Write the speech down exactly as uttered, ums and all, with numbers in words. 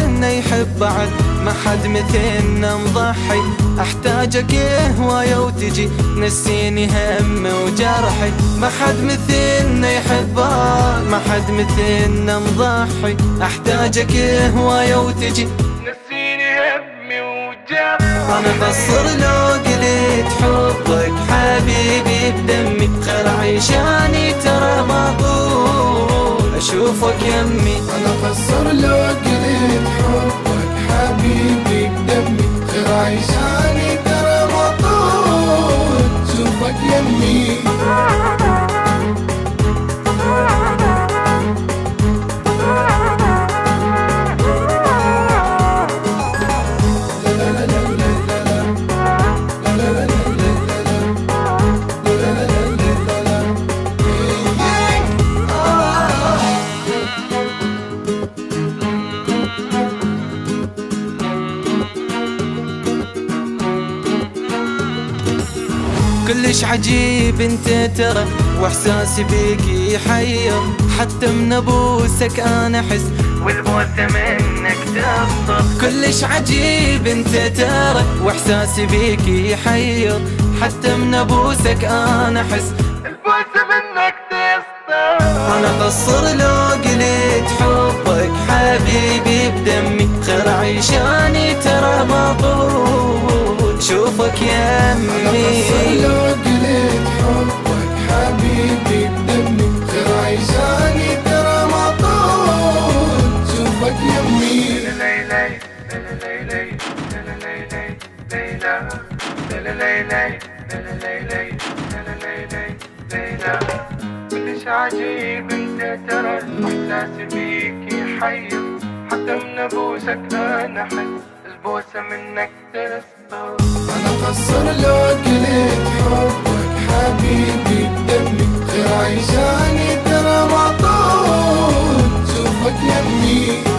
مثلنا يحب بعد، ما حد مثلنا مضحي. احتاجك يا هواية وتجي نسيني هم وجرحي. ما حد مثلنا يحب بعد، ما حد مثلنا مضحي. احتاجك يا هواية وتجي نسيني همي وجرحي. انا بصر لو قلت حبك حبيبي بدمي، بخير عيشاني ترى مطلوب اشوفك يمي. انا بصر لو قلت حبك حبيبي بدمي، غير عيشاني ترى مطول شوفك يمي. كلش عجيب انت ترى، واحساسي بيك يحير. حتى من ابوسك انا احس والبوسه منك تخطر. كلش عجيب انت ترى، واحساسي بيك يحير. حتى من ابوسك انا احس البوسه منك تخطر. انا قصر لو قلت حبك حبيبي بدمي، خير عيشاني ترى مطلوب شوفك يا امي. انا بصر لو قلت حبك حبيبي بدمي، غير عيشاني ترى ما طول شوفك يمي. ليلي ليلي ليلي ليلى ليلي ليلي ليلي ليلى. كلش عجيب انت ترى، احساسي بيك يحير. حتى من ابوسك انا احس البوسه منك تسطر. انا قصر لو قلت حبك حبيبي بدمي، غير عيشاني ترى ما طول شوفك يمي.